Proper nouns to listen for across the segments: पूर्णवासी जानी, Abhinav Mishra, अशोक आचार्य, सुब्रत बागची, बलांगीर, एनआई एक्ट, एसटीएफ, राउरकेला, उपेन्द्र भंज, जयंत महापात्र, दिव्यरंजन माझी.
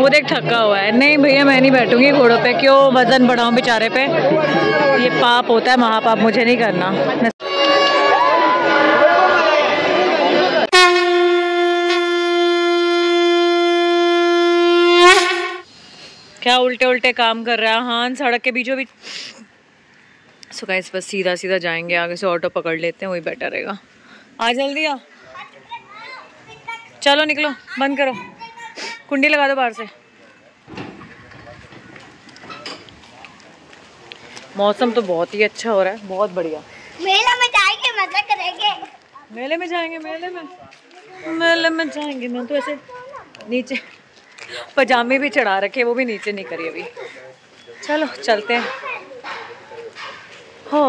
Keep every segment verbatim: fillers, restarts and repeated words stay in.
वो देख थका हुआ है। नहीं भैया मैं नहीं बैठूंगी घोड़ों पे, क्यों वजन बढ़ाऊं बेचारे पे, ये पाप होता है महापाप, मुझे नहीं करना। क्या उल्टे उल्टे काम कर रहा है। हाँ सड़क के बीचों बीच। सो गाइस बस सीधा सीधा जाएंगे, आगे से ऑटो पकड़ लेते हैं, वही बेटर रहेगा। आ जल्दी आ, चलो निकलो, बंद करो, कुंडी लगा दो बाहर से। मौसम तो बहुत ही अच्छा हो रहा है, बहुत बढ़िया। मेले में जाएंगे, मजा करेंगे। मेले में जाएंगे, मेले में मेले में जाएंगे। मैं तो ऐसे नीचे पजामे भी चढ़ा रखे, वो भी नीचे नहीं करी अभी। चलो चलते हैं। हो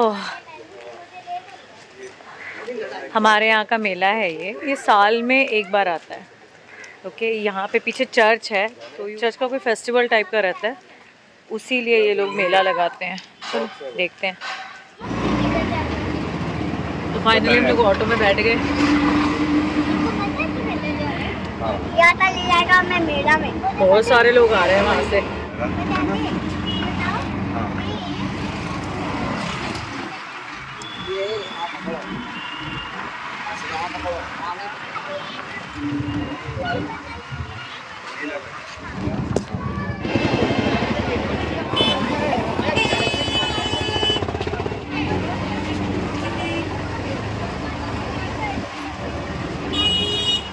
हमारे यहाँ का मेला है ये ये साल में एक बार आता है। ओके यहाँ पे पीछे चर्च है, तो चर्च का कोई फेस्टिवल टाइप का रहता है, उसी लिए ये लोग मेला लगाते हैं। चलो तो देखते हैं। तो फाइनली हम लोग ऑटो में बैठ गए। मैं मेला में बहुत सारे लोग आ रहे हैं वहाँ से।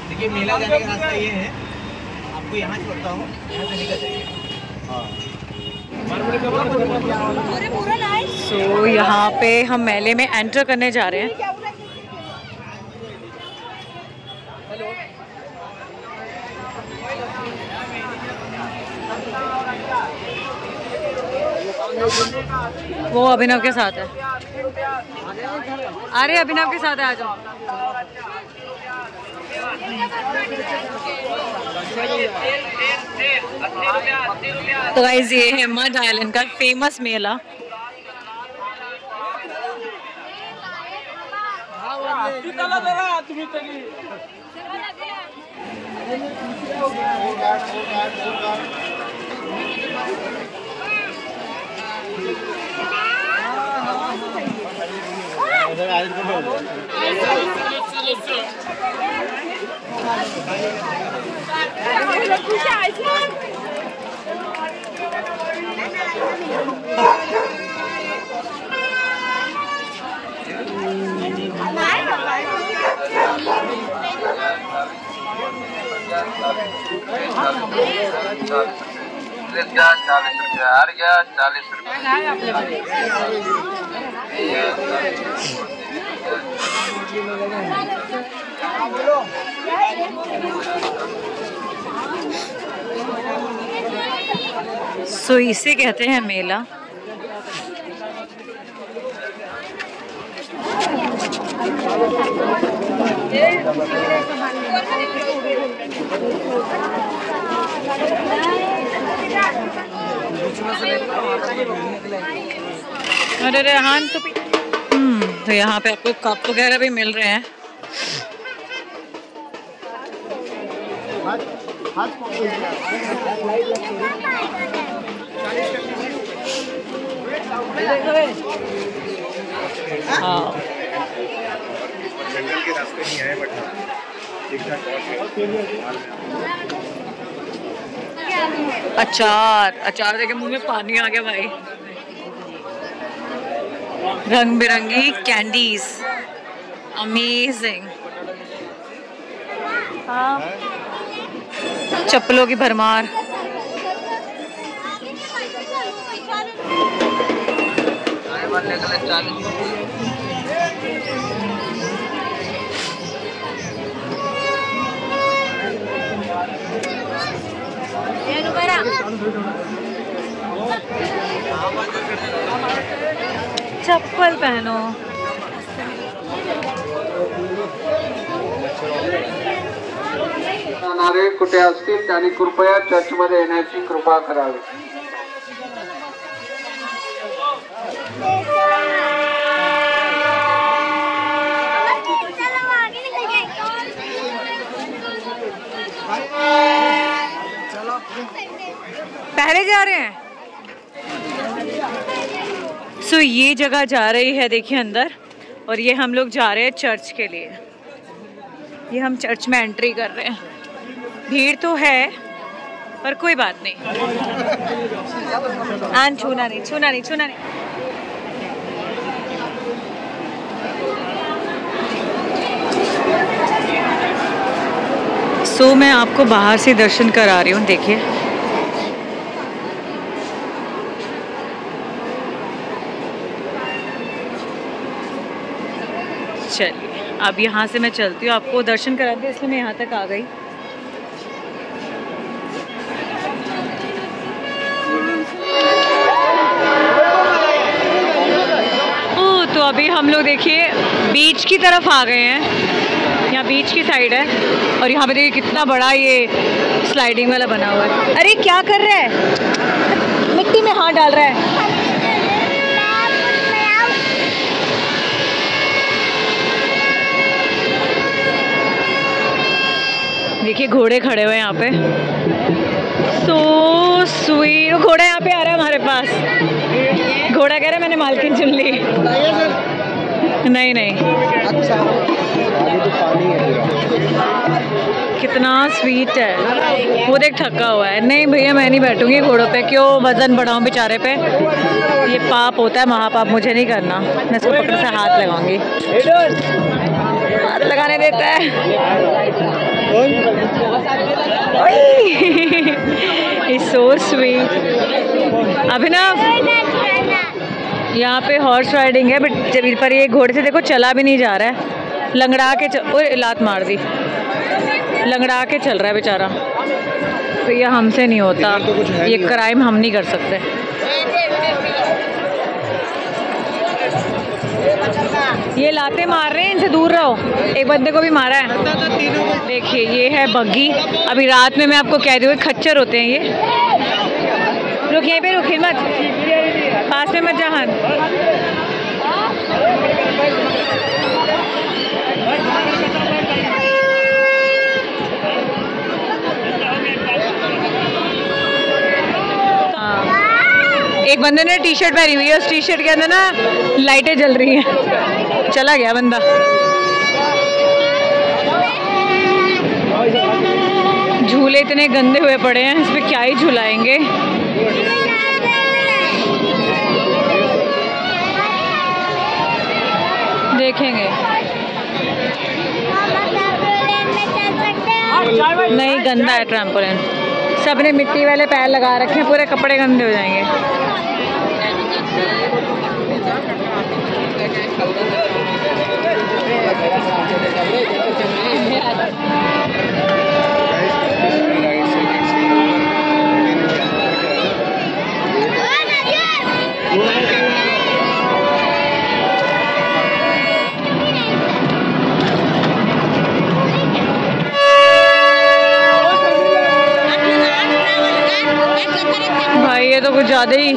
देखिए मेला जाने का रास्ता ये है, आपको यहाँ छोड़ता हूँ, यहाँ से निकल जाइए। सो यहाँ पे हम मेले में एंटर करने जा रहे हैं। वो अभिनव के साथ है, अरे अभिनव के साथ है, आ जाओ। तो गाइस ये है मड आइलैंड का फेमस मेला। चालीस रुपया चालीस रुपया। सो so, इसे कहते हैं मेला। अरे अरे हाँ तो हम्म तो यहाँ पे आपको कप वगैरह भी मिल रहे हैं। अचार अचार देखे मुंह में पानी आ गया भाई। रंग बिरंगी कैंडीज, अमेजिंग। चप्पलों की भरमार। चप्पल पहनो। नागरिक कुठे असतील त्यांनी कृपया चर्च मध्ये येण्याची कृपा करावी। चलो पहले जा रहे हैं। सो so, ये जगह जा रही है, देखिए अंदर, और ये हम लोग जा रहे हैं चर्च के लिए। ये हम चर्च में एंट्री कर रहे हैं। भीड़ तो है पर कोई बात नहीं। आन छूना नहीं, छूना नहीं, छूना नहीं। सो so, मैं आपको बाहर से दर्शन करा रही हूँ। देखिए चलिए अब यहाँ से मैं चलती हूँ, आपको दर्शन करा दिया इसलिए मैं यहाँ तक आ गई। ओ तो अभी हम लोग देखिए बीच की तरफ आ गए हैं। यहाँ बीच की साइड है और यहाँ पे देखिए कितना बड़ा ये स्लाइडिंग वाला बना हुआ है। अरे क्या कर रहा है, मिट्टी में हाथ डाल रहा है। देखिए घोड़े खड़े हुए हैं यहाँ पे। सो स्वीट घोड़ा यहाँ पे आ रहा है हमारे पास। घोड़ा कह रहा है मैंने मालकिन चुन ली। नहीं नहीं, कितना स्वीट है वो। देख थका हुआ है। नहीं भैया मैं नहीं बैठूंगी घोड़ों पे, क्यों वजन बढ़ाऊं बेचारे पे। ये पाप होता है, महापाप, मुझे नहीं करना। मैं इसको पकड़ से हाथ लगाऊंगी, हाथ लगाने देता है। It's so sweet. अभिनव यहाँ पे हॉर्स राइडिंग है बट पर ये घोड़े से देखो चला भी नहीं जा रहा है, लंगड़ा के चल, ओए लात मार दी, लंगड़ा के चल रहा है बेचारा। तो ये हमसे नहीं होता, तो ये क्राइम हम नहीं कर सकते। ये लाते मार रहे हैं, इनसे दूर रहो। एक बंदे को भी मारा है। देखिए ये है बग्गी। अभी रात में मैं आपको कह रही हूँ खच्चर होते हैं ये। रुक यहीं पे, रुकिए मत, पास में मत जहान। एक बंदे ने टी शर्ट पहनी हुई है, उस टी शर्ट के अंदर ना लाइटें जल रही हैं। चला गया बंदा। झूले इतने गंदे हुए पड़े हैं, इस पर क्या ही झुलाएंगे। देखेंगे नहीं, गंदा है ट्रैम्पोलिन। सबने मिट्टी वाले पैर लगा रखे हैं, पूरे कपड़े गंदे हो जाएंगे। भाई ये तो कुछ ज्यादा ही।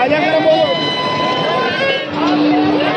आजा कर बोलो।